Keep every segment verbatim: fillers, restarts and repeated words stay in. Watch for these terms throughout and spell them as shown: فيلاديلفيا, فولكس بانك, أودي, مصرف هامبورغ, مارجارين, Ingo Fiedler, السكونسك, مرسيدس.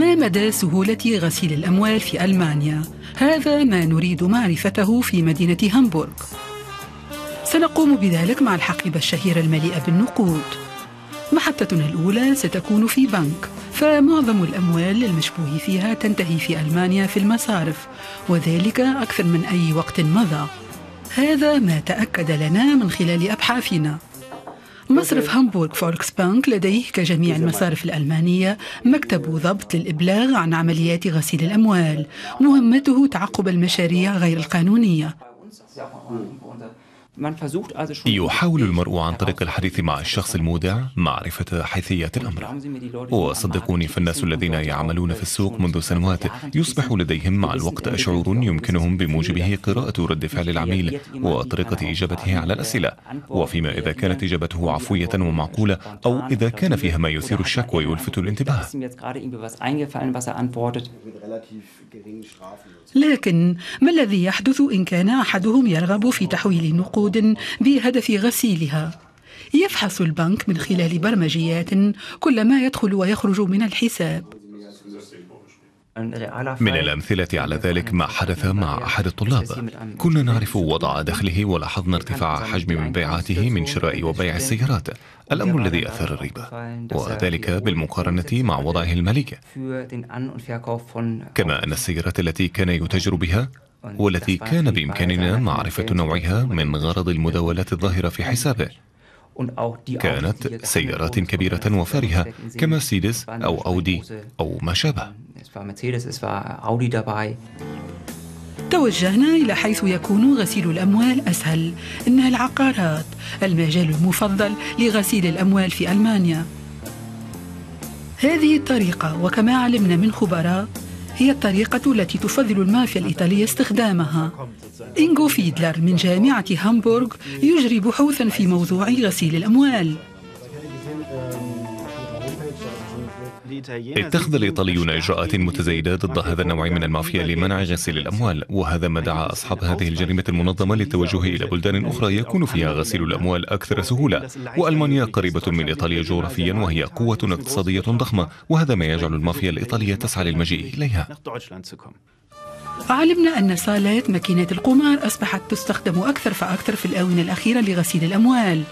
ما مدى سهولة غسيل الأموال في ألمانيا؟ هذا ما نريد معرفته في مدينة هامبورغ. سنقوم بذلك مع الحقيبة الشهيرة المليئة بالنقود. محطتنا الأولى ستكون في بنك، فمعظم الأموال المشبوه فيها تنتهي في ألمانيا في المصارف، وذلك أكثر من أي وقت مضى. هذا ما تأكد لنا من خلال أبحاثنا. مصرف هامبورغ فولكس بانك لديه كجميع المصارف الألمانية مكتب ضبط للإبلاغ عن عمليات غسيل الأموال، مهمته تعقب المشاريع غير القانونية. يحاول المرء عن طريق الحديث مع الشخص المودع معرفة حيثيات الأمر، وصدقوني فالناس الذين يعملون في السوق منذ سنوات يصبح لديهم مع الوقت شعور يمكنهم بموجبه قراءة رد فعل العميل وطريقة إجابته على الأسئلة، وفيما إذا كانت إجابته عفوية ومعقولة أو إذا كان فيها ما يثير الشك ويلفت الانتباه. لكن ما الذي يحدث إن كان أحدهم يرغب في تحويل نقود بهدف غسيلها؟ يفحص البنك من خلال برمجيات كل ما يدخل ويخرج من الحساب. من الأمثلة على ذلك ما حدث مع أحد الطلاب. كنا نعرف وضع دخله ولاحظنا ارتفاع حجم مبيعاته من شراء وبيع السيارات، الأمر الذي أثار الريبة، وذلك بالمقارنة مع وضعه المالي، كما أن السيارات التي كان يتجر بها والتي كان بإمكاننا معرفة نوعها من غرض المداولات الظاهرة في حسابه كانت سيارات كبيرة وفارهة كمرسيدس أو أودي أو ما شابه. توجهنا إلى حيث يكون غسيل الأموال أسهل، إنها العقارات، المجال المفضل لغسيل الأموال في ألمانيا. هذه الطريقة وكما علمنا من خبراء هي الطريقة التي تفضل المافيا الإيطالية استخدامها. إنغو فيدلر من جامعة هامبورغ يجري بحوثا في موضوع غسيل الأموال. اتخذ الإيطاليون إجراءات متزايدة ضد هذا النوع من المافيا لمنع غسيل الأموال، وهذا ما دعا أصحاب هذه الجريمة المنظمة للتوجه إلى بلدان أخرى يكون فيها غسيل الأموال أكثر سهولة، وألمانيا قريبة من إيطاليا جغرافيا وهي قوة اقتصادية ضخمة، وهذا ما يجعل المافيا الإيطالية تسعى للمجيء إليها. علمنا أن صالات ماكينات القمار أصبحت تستخدم أكثر فأكثر في الآونة الأخيرة لغسيل الأموال.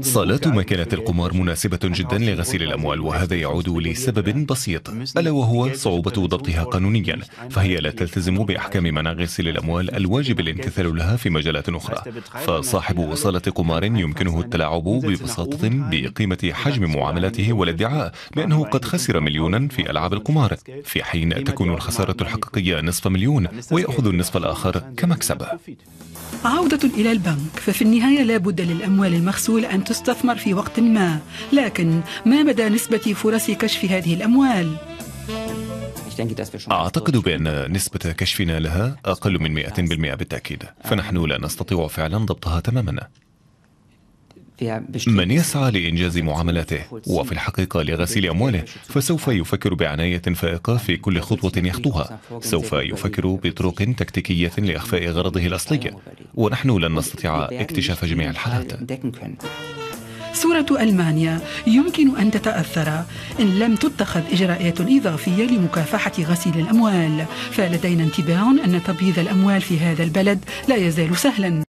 صالات ماكينة القمار مناسبة جدا لغسيل الأموال، وهذا يعود لسبب بسيط ألا وهو صعوبة ضبطها قانونيا، فهي لا تلتزم بأحكام منع غسيل الأموال الواجب الامتثال لها في مجالات أخرى، فصاحب وصالة قمار يمكنه التلاعب ببساطة بقيمة حجم معاملاته والادعاء بأنه قد خسر مليونا في ألعاب القمار، في حين تكون الخسارة الحقيقية نصف مليون ويأخذ النصف الآخر كمكسب. عودة إلى البنك، ففي النهاية لا بد للأموال المغسول أن تستثمر في وقت ما، لكن ما مدى نسبة فرص كشف هذه الأموال؟ أعتقد بأن نسبة كشفنا لها أقل من مئة بالمئة بالتأكيد، فنحن لا نستطيع فعلا ضبطها تماما. من يسعى لإنجاز معاملاته وفي الحقيقة لغسيل أمواله فسوف يفكر بعناية فائقة في كل خطوة يخطوها، سوف يفكر بطرق تكتيكية لإخفاء غرضه الأصلي، ونحن لن نستطيع اكتشاف جميع الحالات. صورة ألمانيا يمكن أن تتأثر إن لم تتخذ إجراءات إضافية لمكافحة غسيل الأموال، فلدينا انتباه أن تبييض الأموال في هذا البلد لا يزال سهلا.